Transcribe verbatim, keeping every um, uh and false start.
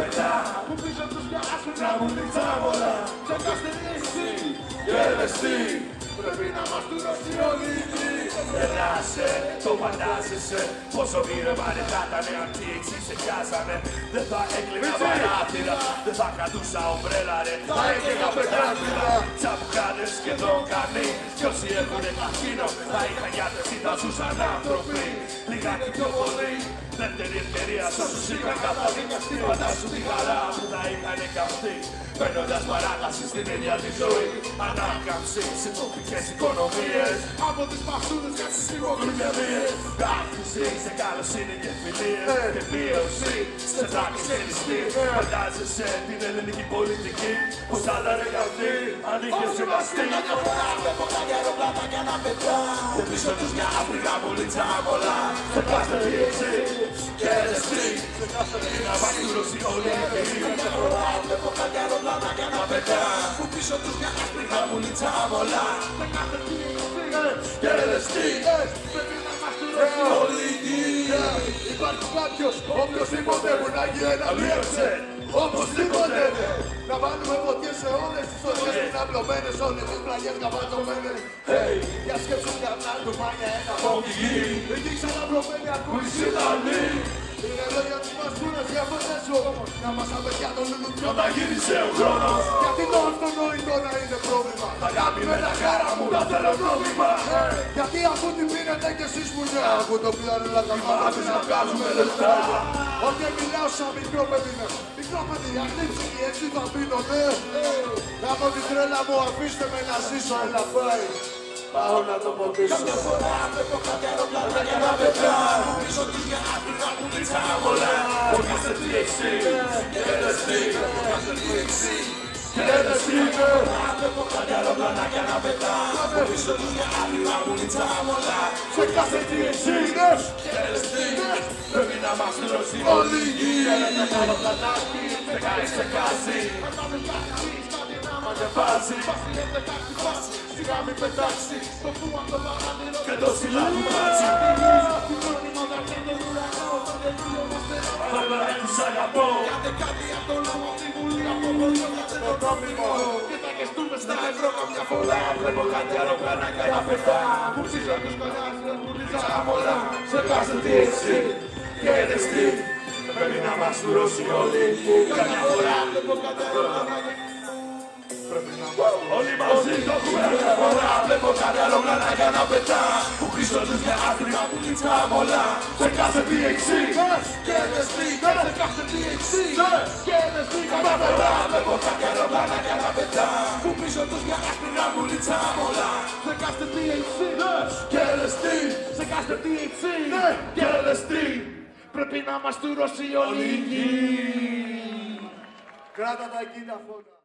παιδιά που πίσω τους μια άσπρα μου την τσάβολα. Τσακάστε εσύ και ελεστή, πρέπει να μας του δώσει όλη γη. Ελάσε, το φαντάζεσαι, πόσο μοίρευανε τα τανε αυτοί εξή σε πιάσανε. Δεν θα έκλειγα παράθυρα, δεν θα κρατούσα ομπρέλα ρε, θα έκλειγα πετράτυρα. Τσαπκάδες σχεδόν κανεί, κι όσοι έχουνε καρκίνο, θα είχαν γιάτες ή θα ζούσαν άνθρωποι. Λιγάκι πιο πολύ, δεύτερη ευκαιρία σ' όσους είχαν καθοδικαστεί. Φαντάσου τη χαρά που θα είχαν καυτεί, παίρνοντας παράταση στην ίδια τη ζωή. Ανάκαμψη σε τοπικές οικονομίες, από τις παυσούδες και τις λιγοκριμιαδίες. Άρχιση σε καλοσύνη και φιλίες, και μείωση σε τάξη και νηστή. Φαντάζεσαι την ελληνική πολιτική, πως άλλα ρε καυτή, ανήκες και βαστή. Και πίσω τους μια άπριγα πολύ τσάβολα. Σε πάστε διεξή και ρεστή, να βαστούρωση όλη η κυρία. Που πίσω τους μια άσπρη χαμούλη τσάβολα. Με κάθε κύριο φύγες και ρεστίες, πρέπει να μας του ρεστεί όλη η γη. Υπάρχει κάποιος, οποιοσδήποτε που να γυρναλίευσε, οπωσδήποτε. Να βάλουμε φωτιές σε όλες τις οδές που είναι απλωμένες, όλες τις πλαγιές καβατωμένες. Για σκέψου μια μνάλου μάνια ένα πόγκη γη, εκεί ξαναπλωμένη ακούγηση ταλή. Είναι λόγια που μας πούνε για φωτέσου, να μας απαιτιά τον λουλουκιό. Όταν γύρισε ο χρόνος, γιατί το αυτονόητο να είναι πρόβλημα. Τα αγάπη με τα χάρα μου, τα θέλω πρόβλημα. Γιατί αφού την πίνετε κι εσείς που νέα, αφού το πλέον όλα τα μάτια να βγάζουμε λεφτά. Όχι μιλάω σαν μικρό παιδί με, μικρό παιδί, αχνίψη και έτσι θα πίνονται. Από την τρέλα μου αφήστε με να ζήσω, έλα πάει. Πάω να το ποτίσω. Κάποια φορά βλέπω κάποια αεροπλάνα για να πετά. Μου πίσω τους για άπειρα που την τσάβολα. Είμαστε διεξί και ελεστή, είμαστε διεξί και ελεστή. Βλέπω κάποια αεροπλάνα για να πετά. Μου πίσω τους για άπειρα που την τσάβολα. Είμαστε διεξί και ελεστή, πρέπει να μας δώσει όλη η γη. Ένα καλοπλανάκι, δεκάρι σε κάση, ένα δεκάρι μα διαβάζει. Βασιλεύτε κάτι φάση, σιγά μην πετάξει, το φούμα το παράδειλο και το συλλάβου μάτσι. Στην μόνη μοναρχή τον ουρανό, θα τελειώναστε όλα. Όλα τους αγαπώ, κάντε κάτι απ' το λόγο στη βουλή, από πολύ ώστε το πρόβλημο. Και θα κεστούμε στα ευρώ καμιά φορά, βλέπω κάτι αεροπλάνα και να πετά. Που ψήσα τους κονιάς, δεν πουλήσα αμόλα, σε πάσε τι εσύ και ελεστή, πρέπει να μας τουρώσει όλοι. Καμιά φορά βλέπω κάτι αεροπλάνα. Όλοι μαζί το έχουμε μια φορά, βλέπω κάτι άλλο γλανάκια να πετά. Που πίσω τους μια άστριμα που την τσάβολα. Σε κάθε διεξή και ελεστή, σε κάθε διεξή και ελεστή. Καμιά φορά βλέπω κάτι άλλο γλανάκια να πετά. Που πίσω τους μια άστριμα που την τσάβολα. Σε κάθε διεξή και ελεστή, σε κάθε διεξή και ελεστή. Πρέπει να μας τουρώσει όλη η γη. Κράτα τα εκείνα φώτα.